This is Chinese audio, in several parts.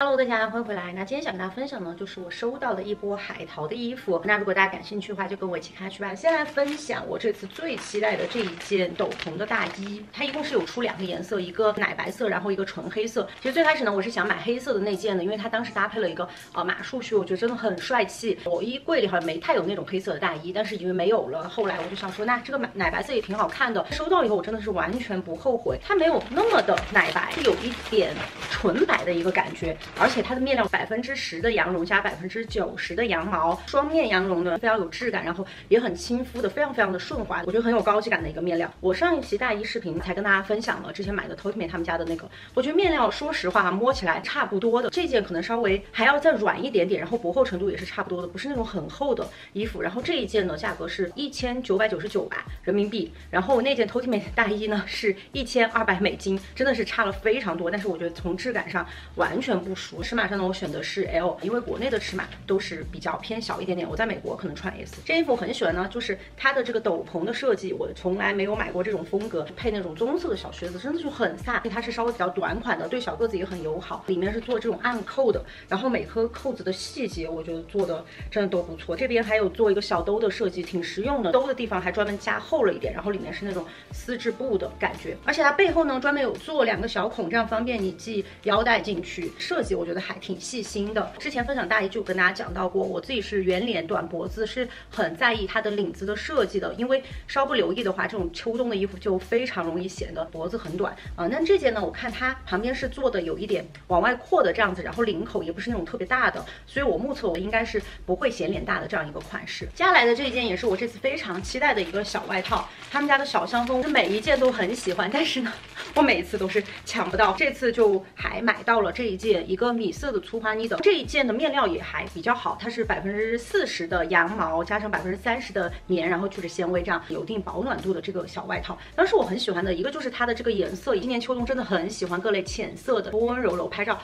Hello， 大家欢迎回来。那今天想跟大家分享呢，就是我收到了一波海淘的衣服。那如果大家感兴趣的话，就跟我一起看下去吧。先来分享我这次最期待的这一件斗篷的大衣，它一共是有出两个颜色，一个奶白色，然后一个纯黑色。其实最开始呢，我是想买黑色的那件的，因为它当时搭配了一个马术靴，我觉得真的很帅气。我衣柜里好像没太有那种黑色的大衣，但是因为没有了，后来我就想说，那这个奶白色也挺好看的。收到以后我真的是完全不后悔，它没有那么的奶白，有一点纯白的一个感觉。 而且它的面料10%的羊绒加90%的羊毛，双面羊绒的，非常有质感，然后也很亲肤的，非常非常的顺滑，我觉得很有高级感的一个面料。我上一期大衣视频才跟大家分享了之前买的 totiMe 他们家的那个，我觉得面料说实话摸起来差不多的，这件可能稍微还要再软一点点，然后薄厚程度也是差不多的，不是那种很厚的衣服。然后这一件呢，价格是1999吧人民币，然后那件 totiMe 大衣呢是1200美金，真的是差了非常多，但是我觉得从质感上完全不。 尺码上呢，我选的是 L， 因为国内的尺码都是比较偏小一点点。我在美国可能穿 S。这件衣服我很喜欢呢，就是它的这个斗篷的设计，我从来没有买过这种风格，配那种棕色的小靴子，真的就很飒。它是稍微比较短款的，对小个子也很友好。里面是做这种暗扣的，然后每颗扣子的细节，我觉得做的真的都不错。这边还有做一个小兜的设计，挺实用的。兜的地方还专门加厚了一点，然后里面是那种丝质布的感觉，而且它背后呢专门有做两个小孔，这样方便你系腰带进去。设计 我觉得还挺细心的。之前分享大衣就跟大家讲到过，我自己是圆脸短脖子，是很在意它的领子的设计的，因为稍不留意的话，这种秋冬的衣服就非常容易显得脖子很短啊。那这件呢，我看它旁边是做的有一点往外扩的这样子，然后领口也不是那种特别大的，所以我目测我应该是不会显脸大的这样一个款式。接下来的这一件也是我这次非常期待的一个小外套，他们家的小香风，每一件都很喜欢，但是呢，我每一次都是抢不到，这次就还买到了这一件。 一个米色的粗花呢的这一件的面料也还比较好，它是40%的羊毛加上30%的棉，然后聚酯纤维，这样有一定保暖度的这个小外套。当时我很喜欢的一个就是它的这个颜色，今年秋冬真的很喜欢各类浅色的，温温柔柔拍照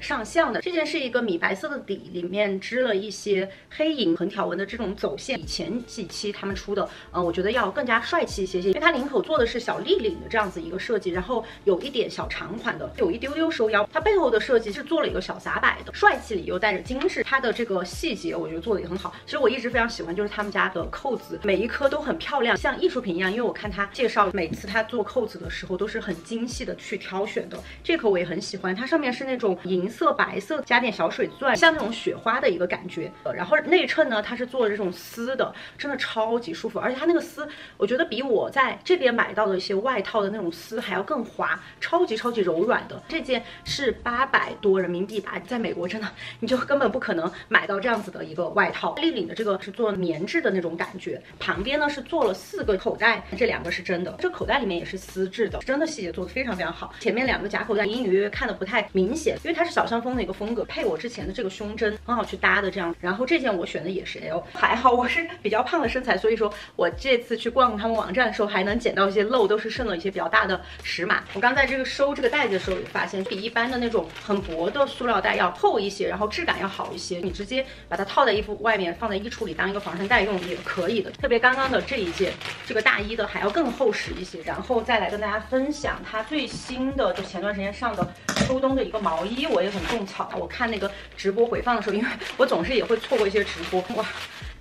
上相的。这件是一个米白色的底，里面织了一些黑银横条纹的这种走线，以前几期他们出的，我觉得要更加帅气一些，因为它领口做的是小立领的这样子一个设计，然后有一点小长款的，有一丢丢收腰。它背后的设计是做了一个小撒摆的，帅气里又带着精致，它的这个细节我觉得做的也很好。其实我一直非常喜欢，就是他们家的扣子，每一颗都很漂亮，像艺术品一样。因为我看他介绍，每次他做扣子的时候都是很精细的去挑选的。这颗我也很喜欢，它上面是那种银色、白色加点小水钻，像那种雪花的一个感觉。然后内衬呢，它是做了这种丝的，真的超级舒服，而且它那个丝，我觉得比我在这边买到的一些外套的那种丝还要更滑，超级柔软的。这件是800多。 人民币吧，在美国真的你就根本不可能买到这样子的一个外套。立领的这个是做棉质的那种感觉，旁边呢是做了4个口袋，这2个是真的，这口袋里面也是丝质的，真的细节做的非常非常好。前面2个假口袋隐隐约约看的不太明显，因为它是小香风的一个风格，配我之前的这个胸针很好去搭的这样。然后这件我选的也是 L， 还好我是比较胖的身材，所以说我这次去逛他们网站的时候还能捡到一些漏，都是剩了一些比较大的尺码。我刚在这个收这个袋子的时候也发现，比一般的那种很薄的 的塑料袋要厚一些，然后质感要好一些。你直接把它套在衣服外面，放在衣橱里当一个防尘袋用也可以的。特别刚刚的这一件，这个大衣的还要更厚实一些。然后再来跟大家分享它最新的，就前段时间上的秋冬的一个毛衣，我也很种草。我看那个直播回放的时候，因为我总是也会错过一些直播，哇！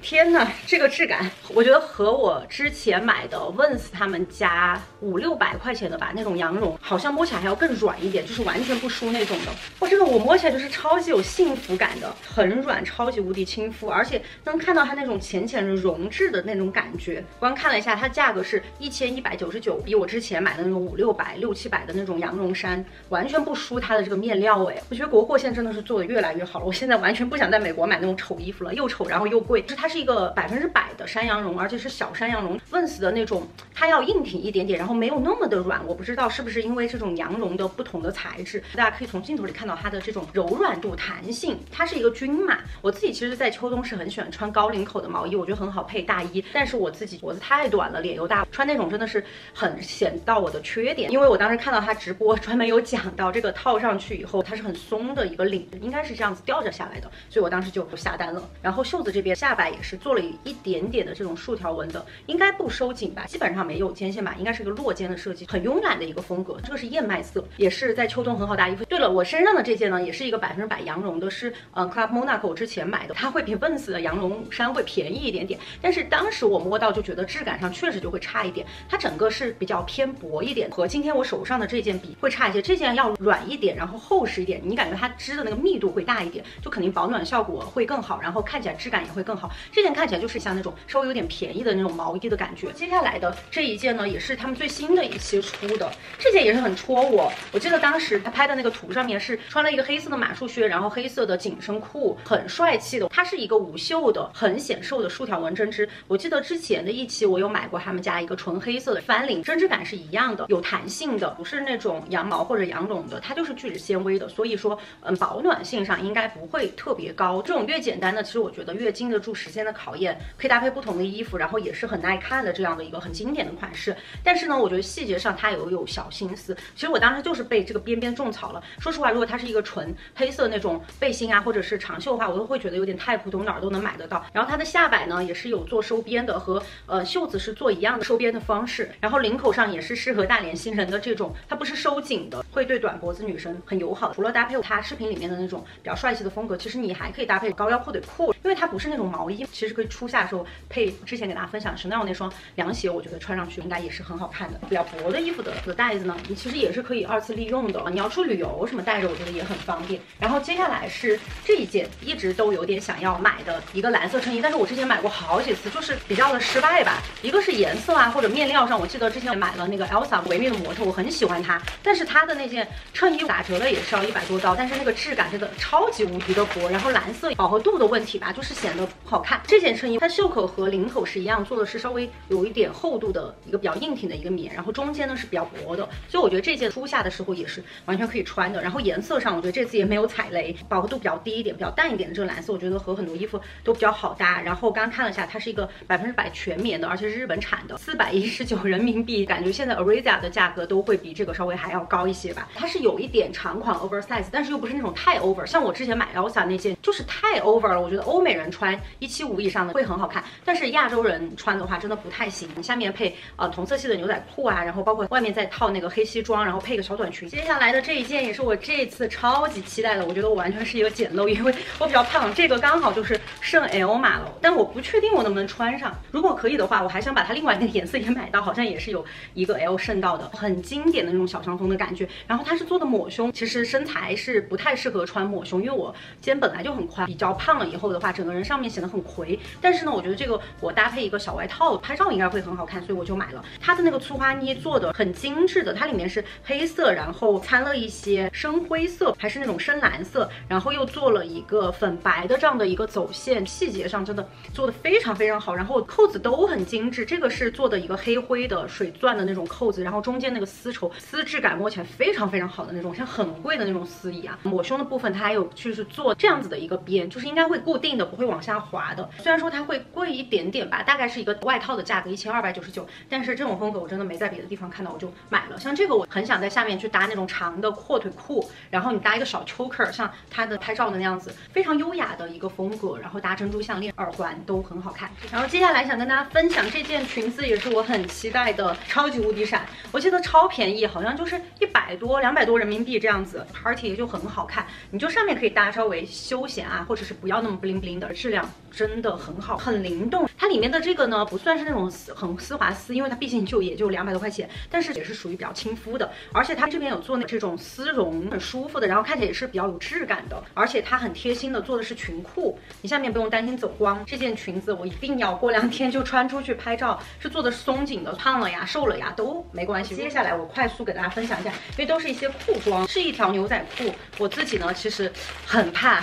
天呐，这个质感，我觉得和我之前买的 Vince 他们家500-600块钱的吧，那种羊绒，好像摸起来还要更软一点，就是完全不输那种的。哇，这个我摸起来就是超级有幸福感的，很软，超级无敌亲肤，而且能看到它那种浅浅的绒质的那种感觉。刚看了一下，它价格是1199，比我之前买的那种500-600、600-700的那种羊绒衫，完全不输它的这个面料哎。我觉得国货现在真的是做的越来越好了，我现在完全不想在美国买那种丑衣服了，又丑然后又贵。就是它。 是一个100%的山羊绒，而且是小山羊绒。Vince 的那种，它要硬挺一点点，然后没有那么的软。我不知道是不是因为这种羊绒的不同的材质，大家可以从镜头里看到它的这种柔软度、弹性。它是一个均码。我自己其实，在秋冬是很喜欢穿高领口的毛衣，我觉得很好配大衣。但是我自己脖子太短了，脸又大，穿那种真的是很显到我的缺点。因为我当时看到他直播专门有讲到这个套上去以后，它是很松的一个领，应该是这样子吊着下来的，所以我当时就下单了。然后袖子这边下摆也。是做了一点点的这种竖条纹的，应该不收紧吧，基本上没有肩线吧，应该是一个落肩的设计，很慵懒的一个风格。这个是燕麦色，也是在秋冬很好搭衣服。对了，我身上的这件呢，也是一个100%羊绒的，是Club Monaco 我之前买的，它会比 Vince 的羊绒衫会便宜一点点，但是当时我摸到就觉得质感上确实就会差一点，它整个是比较偏薄一点，和今天我手上的这件比会差一些，这件要软一点，然后厚实一点，你感觉它织的那个密度会大一点，就肯定保暖效果会更好，然后看起来质感也会更好。这件看起来就是像那种稍微有点便宜的那种毛衣的感觉。接下来的这一件呢，也是他们最新的一期出的，这件也是很戳我。我记得当时他拍的那个图上面是穿了一个黑色的马术靴，然后黑色的紧身裤，很帅气的。它是一个无袖的，很显瘦的竖条纹针织。我记得之前的一期我有买过他们家一个纯黑色的翻领，针织感是一样的，有弹性的，不是那种羊毛或者羊绒的，它就是聚酯纤维的，所以说保暖性上应该不会特别高。这种越简单的，其实我觉得越经得住时间的考验，可以搭配不同的衣服，然后也是很耐看的这样的一个很经典的款式。但是呢，我觉得细节上它有小心思。其实我当时就是被这个边边种草了。说实话，如果它是一个纯黑色那种背心啊，或者是长袖的话，我都会觉得有点太普通，哪儿都能买得到。然后它的下摆呢也是有做收边的，和袖子是做一样的收边的方式。然后领口上也是适合大脸新人的这种，它不是收紧的，会对短脖子女生很友好。除了搭配它视频里面的那种比较帅气的风格，其实你还可以搭配高腰阔腿裤，因为它不是那种毛衣，其实可以初夏的时候配之前给大家分享 Chanel 那双凉鞋，我觉得穿上去应该也是很好看的。比较薄的衣服的带子呢，你其实也是可以二次利用的，你要出旅游什么带着，我觉得也很方便。然后接下来是这一件一直都有点想要买的一个蓝色衬衣，但是我之前买过好几次，就是比较的失败吧。一个是颜色啊，或者面料上，我记得之前买了那个 Elsa 维密的模特，我很喜欢它，但是它的那件衬衣打折了也是要100多刀，但是那个质感真的超级无敌的薄，然后蓝色饱和度的问题吧，就是显得不好看。这件衬衣它袖口和领口是一样，做的是稍微有一点厚度的一个比较硬挺的一个棉，然后中间呢是比较薄的，所以我觉得这件初夏的时候也是完全可以穿的。然后颜色上，我觉得这次也没有踩雷，饱和度比较低一点、比较淡一点的这个蓝色，我觉得和很多衣服都比较好搭。然后刚看了一下，它是一个100%全棉的，而且是日本产的，419人民币，感觉现在 Aritzia 的价格都会比这个稍微还要高一些吧。它是有一点长款 oversize， 但是又不是那种太 over， 像我之前买 Elsa 那件就是太 over 了，我觉得欧美人穿175以上的会很好看，但是亚洲人穿的话真的不太行。下面配同色系的牛仔裤啊，然后包括外面再套那个黑西装，然后配个小短裙。接下来的这一件也是我这次超级期待的，我觉得我完全是一个简陋，因为我比较胖，这个刚好就是剩 L 码了，但我不确定我能不能穿上。如果可以的话，我还想把它另外那个颜色也买到，好像也是有一个 L 剩到的，很经典的那种小香风的感觉。然后它是做的抹胸，其实身材是不太适合穿抹胸，因为我肩本来就很宽，比较胖了以后的话，整个人上面显得很魁。但是呢，我觉得这个我搭配一个小外套拍照应该会很好看，所以我就买了。它的那个粗花呢做的很精致的，它里面是黑色，然后掺了一些深灰色，还是那种深蓝色，然后又做了一个粉白的这样的一个走线，细节上真的做的非常非常好。然后扣子都很精致，这个是做的一个黑灰的水钻的那种扣子，然后中间那个丝绸丝质感摸起来非常非常好的那种，像很贵的那种丝一样。抹胸的部分它还有就是做这样子的一个边，就是应该会固定的，不会往下滑的。虽然说它会贵一点点吧，大概是一个外套的价格1299，但是这种风格我真的没在别的地方看到，我就买了。像这个我很想在下面去搭那种长的阔腿裤，然后你搭一个小 choker， 像它的拍照的那样子，非常优雅的一个风格，然后搭珍珠项链、耳环都很好看。然后接下来想跟大家分享这件裙子，也是我很期待的，超级无敌闪，我记得超便宜，好像就是100多、200多人民币这样子 ，party 也就很好看。你就上面可以搭稍微休闲啊，或者是不要那么 bling bling 的，质量真的很好，很灵动。它里面的这个呢，不算是那种很丝滑丝，因为它毕竟也就200多块钱，但是也是属于比较亲肤的。而且它这边有做这种丝绒，很舒服的，然后看起来也是比较有质感的。而且它很贴心的做的是裙裤，你下面不用担心走光。这件裙子我一定要过2天就穿出去拍照，是做的松紧的，胖了呀、瘦了呀都没关系。接下来我快速给大家分享一下，因为都是一些裤装，是一条牛仔裤。我自己呢其实很怕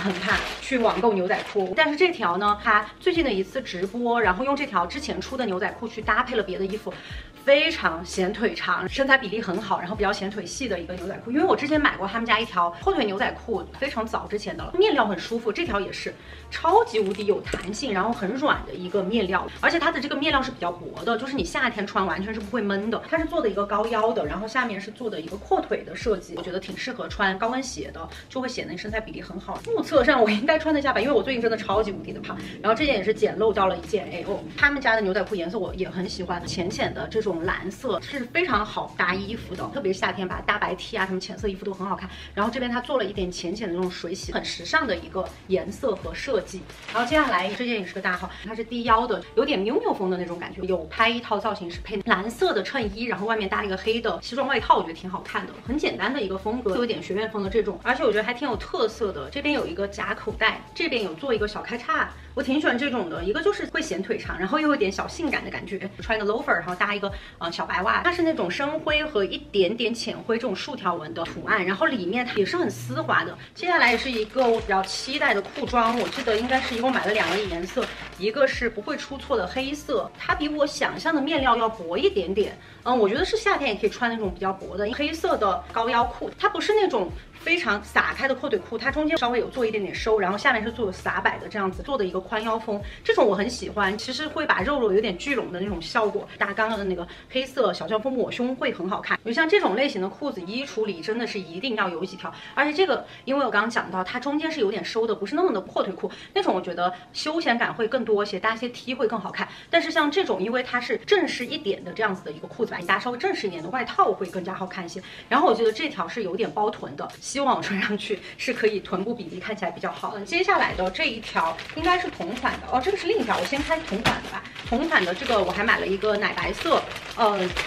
去网购牛仔裤，但是这条呢，它最近的一次直播，然后用这条之前出的牛仔裤去搭配了别的衣服。非常显腿长，身材比例很好，然后比较显腿细的一个牛仔裤。因为我之前买过他们家一条后腿牛仔裤，非常早之前的了，面料很舒服，这条也是超级无敌有弹性，然后很软的一个面料，而且它的这个面料是比较薄的，就是你夏天穿完全是不会闷的。它是做的一个高腰的，然后下面是做的一个阔腿的设计，我觉得挺适合穿高跟鞋的，就会显得你身材比例很好。目测上我应该穿得下吧，因为我最近真的超级无敌的胖。然后这件也是捡漏到了一件 AO， 他们家的牛仔裤颜色我也很喜欢，浅浅的这种蓝色是非常好搭衣服的，特别是夏天吧，大白 T 啊什么浅色衣服都很好看。然后这边它做了一点浅浅的那种水洗，很时尚的一个颜色和设计。然后接下来这件也是个大号，它是低腰的，有点喵喵风的那种感觉。有拍一套造型是配蓝色的衬衣，然后外面搭一个黑的西装外套，我觉得挺好看的，很简单的一个风格，有点学院风的这种，而且我觉得还挺有特色的。这边有一个假口袋，这边有做一个小开叉，我挺喜欢这种的。一个就是会显腿长，然后又有点小性感的感觉，穿一个 loafer， 然后搭一个小白袜，它是那种深灰和一点点浅灰这种竖条纹的图案，然后里面它也是很丝滑的。接下来也是一个我比较期待的裤装，我记得应该是一共买了两个颜色，一个是不会出错的黑色，它比我想象的面料要薄一点点，我觉得是夏天也可以穿那种比较薄的黑色的高腰裤，它不是那种非常撒开的阔腿裤，它中间稍微有做一点点收，然后下面是做撒摆的，这样子做的一个宽腰风，这种我很喜欢，其实会把肉肉有点聚拢的那种效果，搭刚刚的那个黑色小旋风抹胸会很好看。就像这种类型的裤子衣橱里真的是一定要有几条，而且这个因为我刚刚讲到它中间是有点收的，不是那么的阔腿裤，那种我觉得休闲感会更多一些，搭一些 T 会更好看。但是像这种因为它是正式一点的这样子的一个裤子吧，你搭稍微正式一点的外套会更加好看一些。然后我觉得这条是有点包臀的，希望我穿上去是可以臀部比例看起来比较好。接下来的这一条应该是同款的哦，这个是另一条，我先开同款的吧。同款的这个我还买了一个奶白色，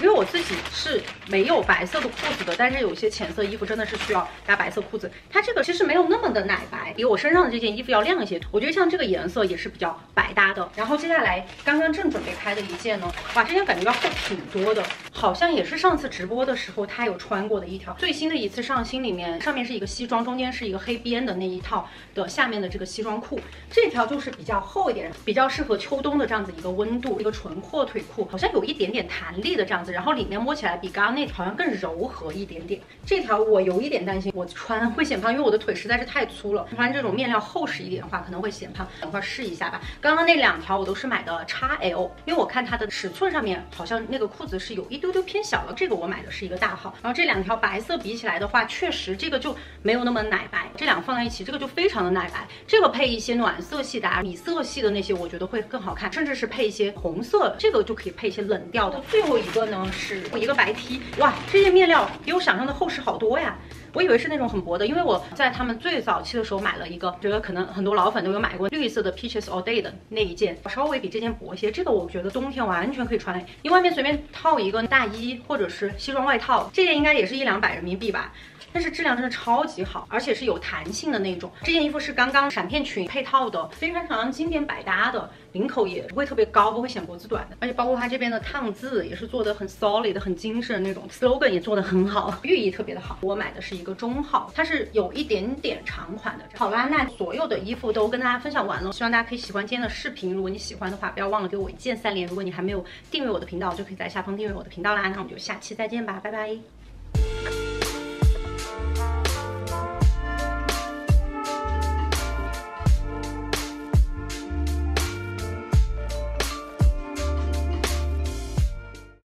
因为我自己是没有白色的裤子的，但是有些浅色衣服真的是需要搭白色裤子。它这个其实没有那么的奶白，比我身上的这件衣服要亮一些。我觉得像这个颜色也是比较百搭的。然后接下来刚刚正准备开的一件呢，哇，这件感觉要厚挺多的，好像也是上次直播的时候他有穿过的一条。最新的一次上新里面，上面是一个西装，中间是一个黑边的那一套的下面的这个西装裤，这条就是比较厚一点，比较适合秋冬的这样子一个温度，一个纯阔腿裤，好像有一点点弹力的这样子，然后里面摸起来比刚刚那条好像更柔和一点点。这条我有一点担心我穿会显胖，因为我的腿实在是太粗了，穿这种面料厚实一点的话可能会显胖，等会试一下吧。刚刚那两条我都是买的 XL， 因为我看它的尺寸上面好像那个裤子是有一丢丢偏小了，这个我买的是一个大号。然后这两条白色比起来的话，确实这个就没有那么奶白，这两个放在一起，这个就非常的奶白。这个配一些暖色系的、米色系的那些，我觉得会更好看，甚至是配一些红色，这个就可以配一些冷调的。最后一个呢是一个白 T， 哇，这件面料比我想象的厚实好多呀。我以为是那种很薄的，因为我在他们最早期的时候买了一个，觉得可能很多老粉都有买过绿色的 Peaches All Day 的那一件，稍微比这件薄一些。这个我觉得冬天完全可以穿，你外面随便套一个大衣或者是西装外套，这件应该也是100-200人民币吧。但是质量真的超级好，而且是有弹性的那种。这件衣服是刚刚闪片裙配套的，非常经典百搭的，领口也不会特别高，不会显脖子短的，而且包括它这边的烫字也是做的很 solid 很精神那种 slogan 也做的很好，寓意特别的好。我买的是一个中号，它是有一点点长款的。好啦，那所有的衣服都跟大家分享完了，希望大家可以喜欢今天的视频。如果你喜欢的话，不要忘了给我一键3连。如果你还没有订阅我的频道，就可以在下方订阅我的频道啦。那我们就下期再见吧，拜拜。